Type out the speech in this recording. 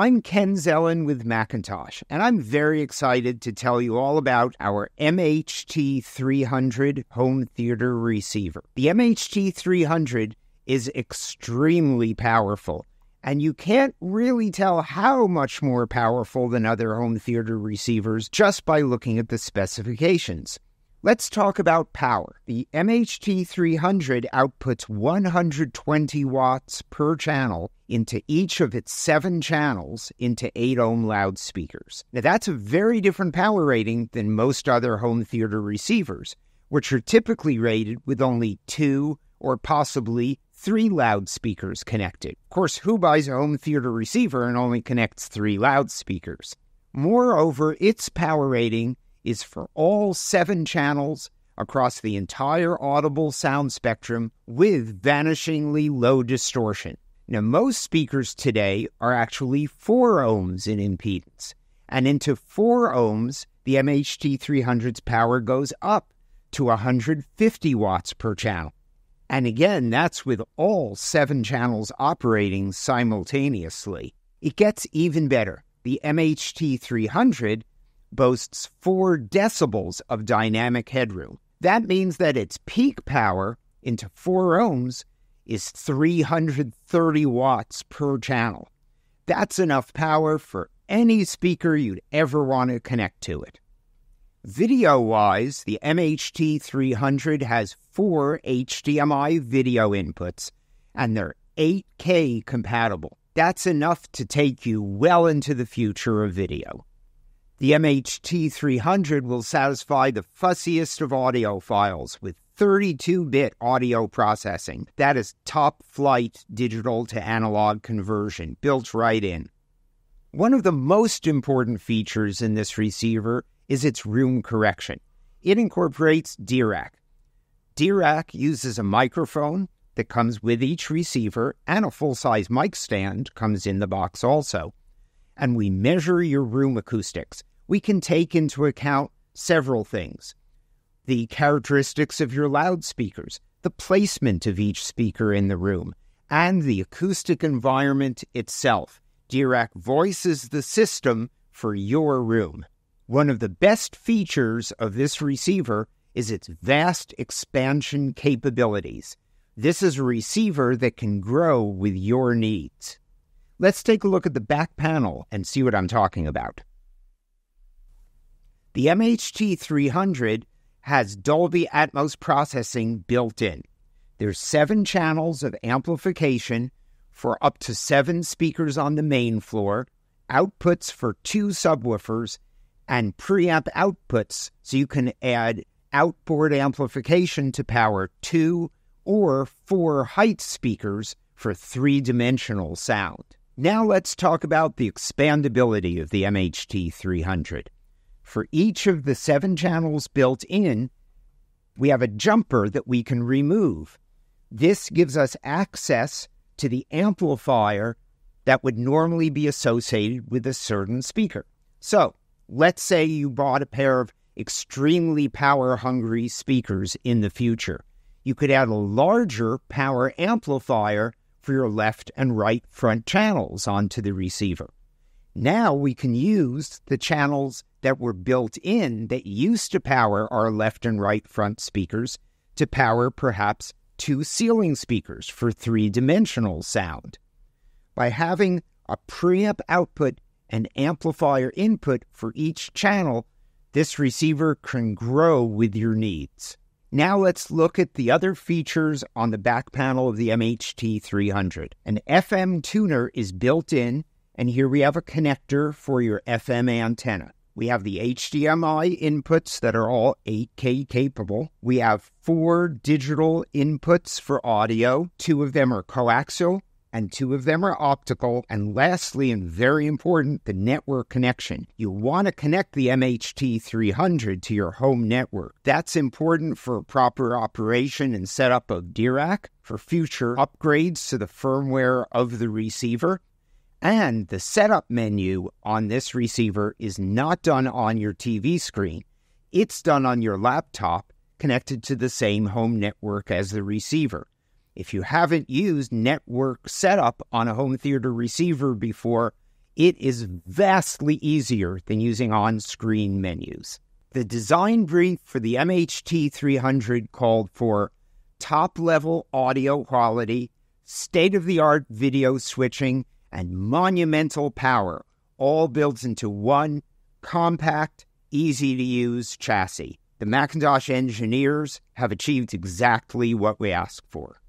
I'm Ken Zelin with McIntosh, and I'm very excited to tell you all about our MHT300 home theater receiver. The MHT300 is extremely powerful, and you can't really tell how much more powerful than other home theater receivers just by looking at the specifications. Let's talk about power. The MHT300 outputs 120 watts per channel into each of its 7 channels into 8-ohm loudspeakers. Now that's a very different power rating than most other home theater receivers, which are typically rated with only 2 or possibly 3 loudspeakers connected. Of course, who buys a home theater receiver and only connects 3 loudspeakers? Moreover, its power rating is for all 7 channels across the entire audible sound spectrum with vanishingly low distortion. Now, most speakers today are actually 4 ohms in impedance, and into 4 ohms, the MHT300's power goes up to 150 watts per channel. And again, that's with all 7 channels operating simultaneously. It gets even better. The MHT300 boasts 4 decibels of dynamic headroom. That means that its peak power into 4 ohms is 330 watts per channel. That's enough power for any speaker you'd ever want to connect to it. Video-wise, the MHT300 has 4 HDMI video inputs, and they're 8K compatible. That's enough to take you well into the future of video. The MHT300 will satisfy the fussiest of audiophiles with 32-bit audio processing. That is top-flight digital-to-analog conversion, built right in. One of the most important features in this receiver is its room correction. It incorporates Dirac. Dirac uses a microphone that comes with each receiver, and a full-size mic stand comes in the box also. And we measure your room acoustics. We can take into account several things: the characteristics of your loudspeakers, the placement of each speaker in the room, and the acoustic environment itself. Dirac voices the system for your room. One of the best features of this receiver is its vast expansion capabilities. This is a receiver that can grow with your needs. Let's take a look at the back panel and see what I'm talking about. The MHT300 has Dolby Atmos processing built in. There's 7 channels of amplification for up to 7 speakers on the main floor, outputs for 2 subwoofers, and preamp outputs, so you can add outboard amplification to power 2 or 4 height speakers for 3-dimensional sound. Now let's talk about the expandability of the MHT300. For each of the 7 channels built in, we have a jumper that we can remove. This gives us access to the amplifier that would normally be associated with a certain speaker. So, let's say you bought a pair of extremely power-hungry speakers in the future. You could add a larger power amplifier for your left and right front channels onto the receiver. Now we can use the channels that were built in that used to power our left and right front speakers to power perhaps 2 ceiling speakers for 3-dimensional sound. By having a preamp output and amplifier input for each channel, this receiver can grow with your needs. Now let's look at the other features on the back panel of the MHT300. An FM tuner is built in, and here we have a connector for your FM antenna. We have the HDMI inputs that are all 8K capable. We have 4 digital inputs for audio. 2 of them are coaxial, and 2 of them are optical. And lastly, and very important, the network connection. You want to connect the MHT300 to your home network. That's important for proper operation and setup of Dirac, for future upgrades to the firmware of the receiver. And the setup menu on this receiver is not done on your TV screen. It's done on your laptop, connected to the same home network as the receiver. If you haven't used network setup on a home theater receiver before, It is vastly easier than using on-screen menus. The design brief for the MHT300 called for top-level audio quality, state-of-the-art video switching, and monumental power, all built into one compact, easy-to-use chassis. The McIntosh engineers have achieved exactly what we asked for.